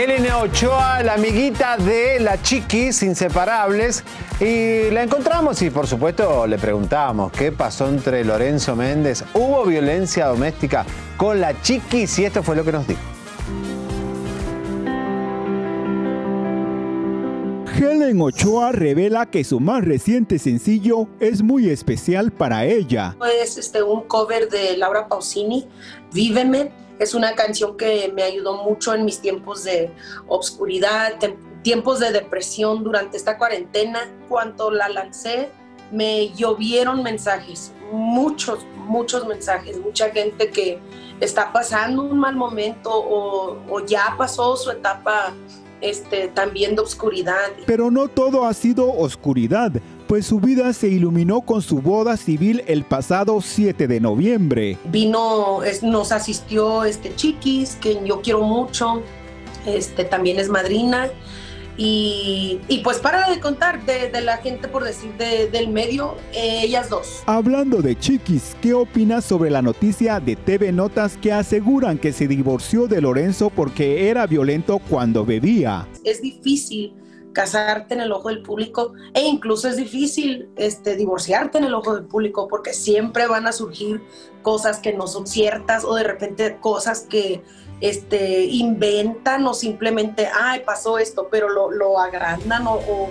Helen Ochoa, la amiguita de La Chiquis, inseparables. Y la encontramos y, por supuesto, le preguntamos qué pasó entre Lorenzo Méndez. ¿Hubo violencia doméstica con La Chiquis? Y esto fue lo que nos dijo. Helen Ochoa revela que su más reciente sencillo es muy especial para ella. Es un cover de Laura Pausini, Víveme. Es una canción que me ayudó mucho en mis tiempos de obscuridad, tiempos de depresión durante esta cuarentena. Cuando la lancé, me llovieron mensajes, muchos mensajes, mucha gente que está pasando un mal momento o ya pasó su etapa también de obscuridad. Pero no todo ha sido oscuridad, pues su vida se iluminó con su boda civil el pasado 7 de noviembre. Vino, nos asistió Chiquis, que yo quiero mucho, también es madrina. Y pues para de contar de la gente, por decir, del medio, ellas dos. Hablando de Chiquis, ¿qué opinas sobre la noticia de TV Notas que aseguran que se divorció de Lorenzo porque era violento cuando bebía? Es difícil casarte en el ojo del público e incluso es difícil divorciarte en el ojo del público, porque siempre van a surgir cosas que no son ciertas o de repente cosas que inventan o simplemente, ay, pasó esto, pero lo agrandan o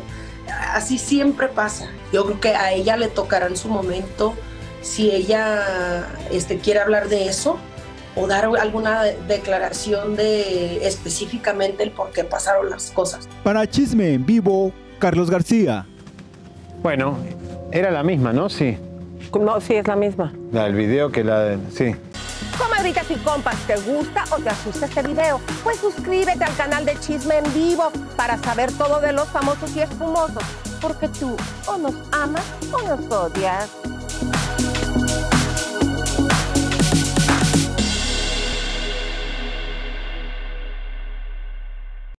así siempre pasa. Yo creo que a ella le tocará en su momento, si ella quiere hablar de eso o dar alguna declaración de específicamente el por qué pasaron las cosas. Para Chisme en Vivo, Carlos García. Bueno, era la misma, ¿no? Sí. No, sí, es la misma. La del video que la de... sí. Comadritas y compas, ¿te gusta o te asusta este video? Pues suscríbete al canal de Chisme en Vivo para saber todo de los famosos y espumosos, porque tú o nos amas o nos odias.